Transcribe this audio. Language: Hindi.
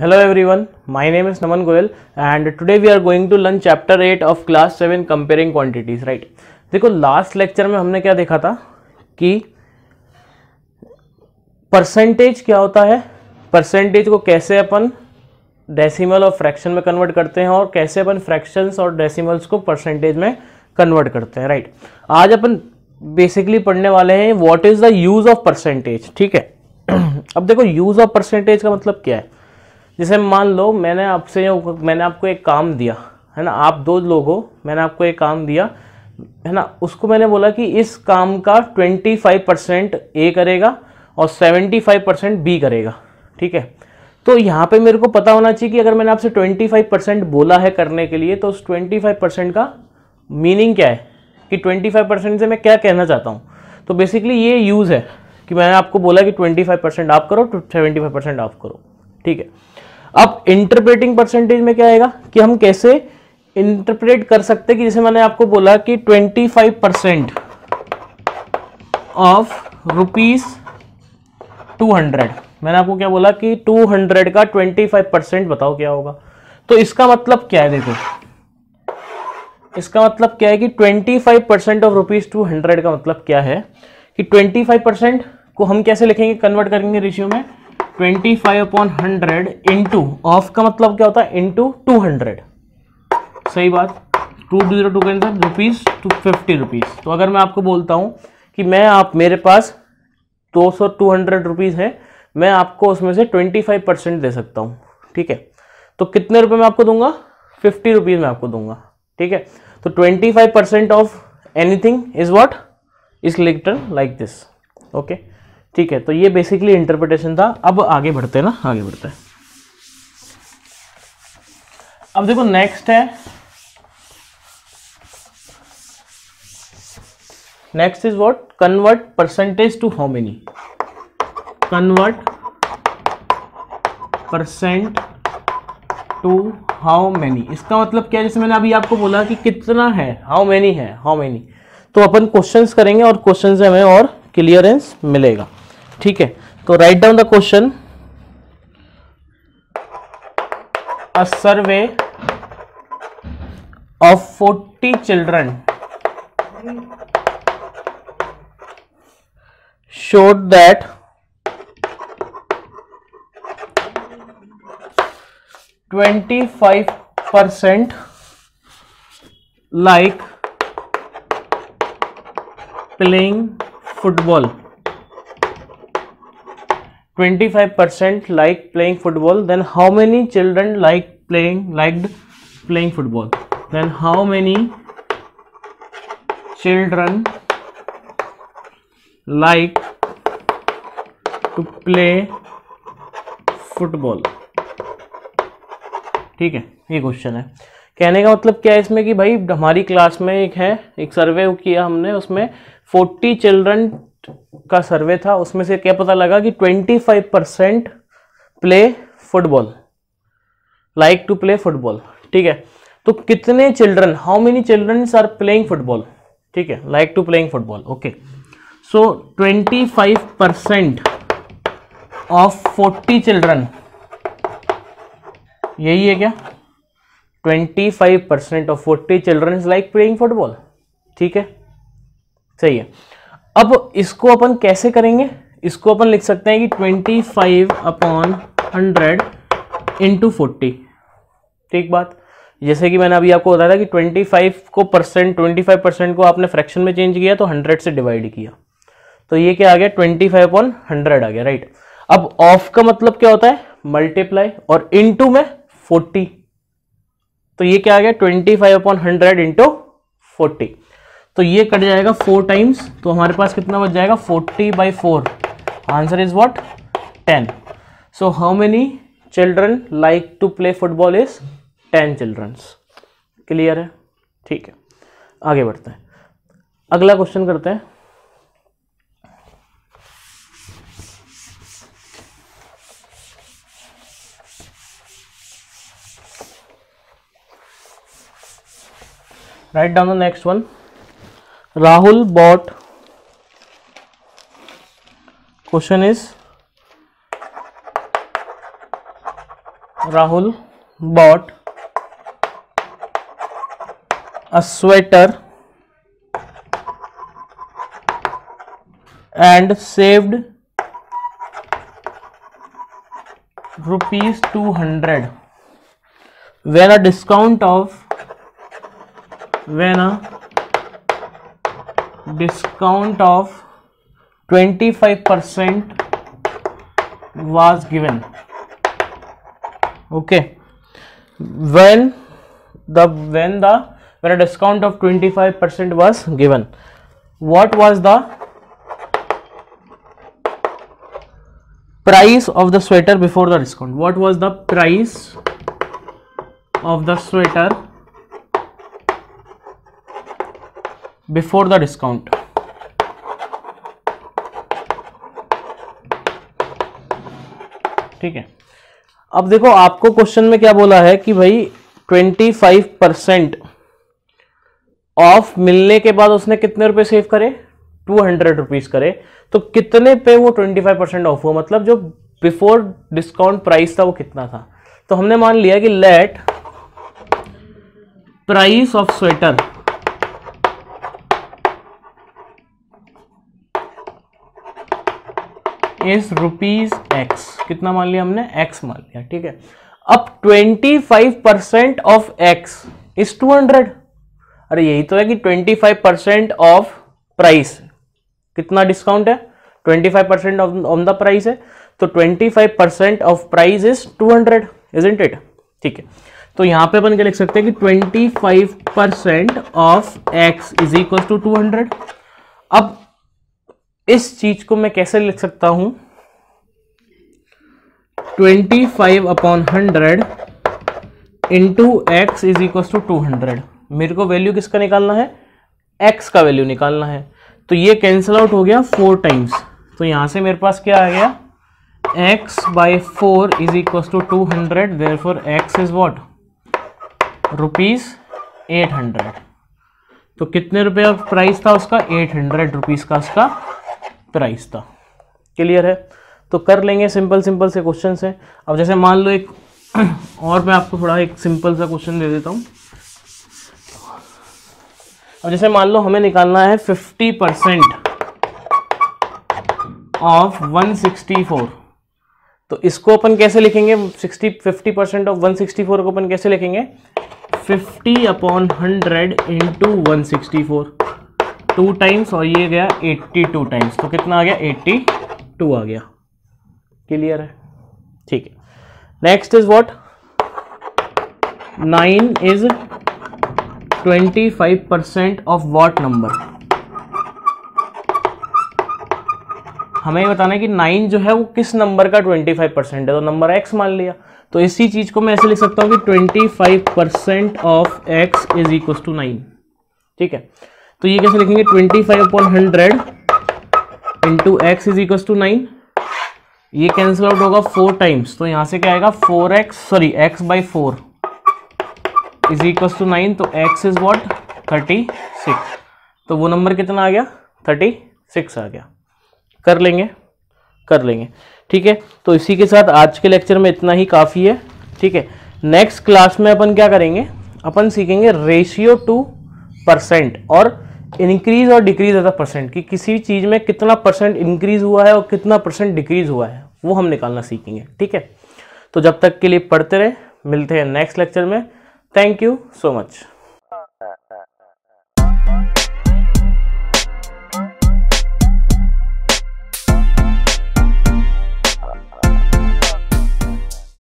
Hello everyone, my name is Naman Goel and today we are going to learn chapter 8 of class 7 comparing quantities, right? देखो लास्ट लेक्चर में हमने क्या देखा था कि परसेंटेज क्या होता है, परसेंटेज को कैसे अपन डेसिमल और फ्रैक्शन में कन्वर्ट करते हैं और कैसे अपन फ्रैक्शंस और डेसिमल्स को परसेंटेज में कन्वर्ट करते हैं, राइट? आज अपन बेसिकली पढ़ने वाले हैं what is the use of percentage, ठीक है? अब देखो यूज ऑफ परसेंटेज का मतलब क्या है। जैसे मान लो मैंने आपको एक काम दिया है ना, आप दो लोग हो, मैंने आपको एक काम दिया है ना, उसको मैंने बोला कि इस काम का 25% ए करेगा और 75% बी करेगा, ठीक है? तो यहाँ पे मेरे को पता होना चाहिए कि अगर मैंने आपसे 25% बोला है करने के लिए तो उस 25% का मीनिंग क्या है, कि 25% से मैं क्या कहना चाहता हूँ। तो बेसिकली ये यूज़ है कि मैंने आपको बोला कि 25% आप करो, 75% आप करो, ठीक है? अब इंटरप्रेटिंग परसेंटेज में क्या आएगा कि हम कैसे इंटरप्रेट कर सकते हैं, कि जैसे मैंने आपको बोला कि 25% ऑफ रुपीज 200, मैंने आपको क्या बोला कि 200 का 25% बताओ क्या होगा। तो इसका मतलब क्या है, देखो इसका मतलब क्या है कि 25% ऑफ रुपीज 200 का मतलब क्या है कि 25% को हम कैसे लिखेंगे, कन्वर्ट करेंगे रेशियो में 25/100 इंटू ऑफ का मतलब क्या होता है इंटू 200, सही बात, 202 के अंदर रुपीज 250 रुपीज। तो अगर मैं आपको बोलता हूँ कि मेरे पास 200 रुपीज है, मैं आपको उसमें से 25% दे सकता हूँ, ठीक है? तो कितने रुपए में आपको दूंगा, 50 रुपीज में आपको दूंगा, ठीक है? तो 25% of anything is what is written like this, okay, ठीक है? तो ये बेसिकली इंटरप्रिटेशन था। अब आगे बढ़ते हैं ना, आगे बढ़ते हैं। अब देखो next is what, convert percentage to how many, convert percent to how many. इसका मतलब क्या है, जैसे मैंने अभी आपको बोला कि कितना है, हाउ मेनी है, हाउ मेनी, तो अपन क्वेश्चंस करेंगे और क्वेश्चन से हमें और क्लियरेंस मिलेगा, ठीक है? तो write down the question, a survey of 40 children showed that 25% like playing football, 25% like playing football, then how many children like playing football, then how many children like to play football, ठीक है? ये क्वेश्चन है। कहने का मतलब क्या है इसमें कि भाई हमारी क्लास में एक सर्वे किया हमने, उसमें 40 चिल्ड्रन का सर्वे था, उसमें से क्या पता लगा कि 25% play football, like to play football, ठीक है? तो कितने children, how many children are playing football, ठीक है, like to playing football, okay? So 25% of 40 children, यही है क्या, 25% of 40 children is like playing football, ठीक है? सही है। अब इसको अपन कैसे करेंगे, इसको अपन लिख सकते हैं कि 25/100 इंटू 40, ठीक बात? जैसे कि मैंने अभी आपको बताया था कि 25% को आपने फ्रैक्शन में चेंज किया तो 100 से डिवाइड किया, तो ये क्या आ गया, 25/100 आ गया, राइट? अब ऑफ का मतलब क्या होता है, मल्टीप्लाई, और इंटू में 40, तो ये क्या आ गया, 25/100 इंटू 40, तो ये कट जाएगा 4 टाइम्स, तो हमारे पास कितना बच जाएगा, 40/4, answer is what 10। So how many children like to play football is 10 childrens, clear है, ठीक है? आगे बढ़ते हैं, अगला क्वेश्चन करते हैं। Write down the next one, Rahul bought, question is Rahul bought a sweater and saved ₹200 when a discount of 25% was given. Okay, when a discount of 25% was given, what was the price of the sweater before the discount? What was the price of the sweater before the discount? ठीक है, अब देखो आपको क्वेश्चन में क्या बोला है कि भाई 25% ऑफ मिलने के बाद उसने कितने रुपए सेव करे? 200 रुपीज करे। तो कितने पे वो 25% ऑफ हुआ, मतलब जो बिफोर डिस्काउंट प्राइस था वो कितना था? तो हमने मान लिया कि let price of sweater is ₹X, कितना मान लिया हमने? X मान लिया, ठीक है। अब 25% ऑफ X इज 200, अरे यही तो है कि 25% ऑफ प्राइस कितना डिस्काउंट है? 25% ऑन द प्राइस है, तो 25% of price is 200, isn't it? ठीक है, तो यहां पे अपन क्या लिख सकते हैं कि 25% of X is equal to 200। अब इस चीज को मैं कैसे लिख सकता हूं? 25/100 into X is equal to 200। मेरे को वैल्यू किसका निकालना है? X का वैल्यू निकालना है। तो ये कैंसिल आउट हो गया 4 टाइम्स, तो यहां से मेरे पास क्या आ गया? X/4 is equal to 200, therefore X is what? ₹800। तो कितने रुपए का प्राइस था उसका? 800 रुपीज का उसका प्राइस था। क्लियर है? तो कर लेंगे, सिंपल से क्वेश्चन है। अब जैसे मान लो एक और मैं आपको थोड़ा एक सिंपल सा क्वेश्चन दे देता हूँ। अब जैसे मान लो हमें निकालना है 50% ऑफ 164। तो इसको अपन कैसे लिखेंगे? 50% ऑफ 164 को अपन कैसे लिखेंगे? 50/100 इंटू 164 2 टाइम्स, और ये गया 82 टाइम्स, तो कितना आ गया? 82 आ गया। क्लियर है? ठीक है। Next is what? 9 is 25% of what number? हमें बताना है कि 9 जो है वो किस नंबर का 25% है, तो नंबर X मान लिया। तो इसी चीज को मैं ऐसे लिख सकता हूं कि 25% of X is equal to 9। ठीक है, तो ये कैसे लिखेंगे? 25/100 into X is equal to 9, ये कैंसिल आउट होगा 4 टाइम्स, तो यहां से क्या आएगा? 4x/4 इज इक्वल टू 9, तो X इज व्हाट? 36। तो वो नंबर कितना आ गया? 36 आ गया। कर लेंगे, ठीक है। तो इसी के साथ आज के लेक्चर में इतना ही काफ़ी है, ठीक है। नेक्स्ट क्लास में अपन क्या करेंगे? अपन सीखेंगे रेशियो टू परसेंट और इंक्रीज और डिक्रीज ऑफ द परसेंट, कि किसी चीज़ में कितना परसेंट इंक्रीज हुआ है और कितना परसेंट डिक्रीज हुआ है वो हम निकालना सीखेंगे, ठीक है। तो जब तक के लिए पढ़ते रहे, मिलते हैं नेक्स्ट लेक्चर में। Thank you so much.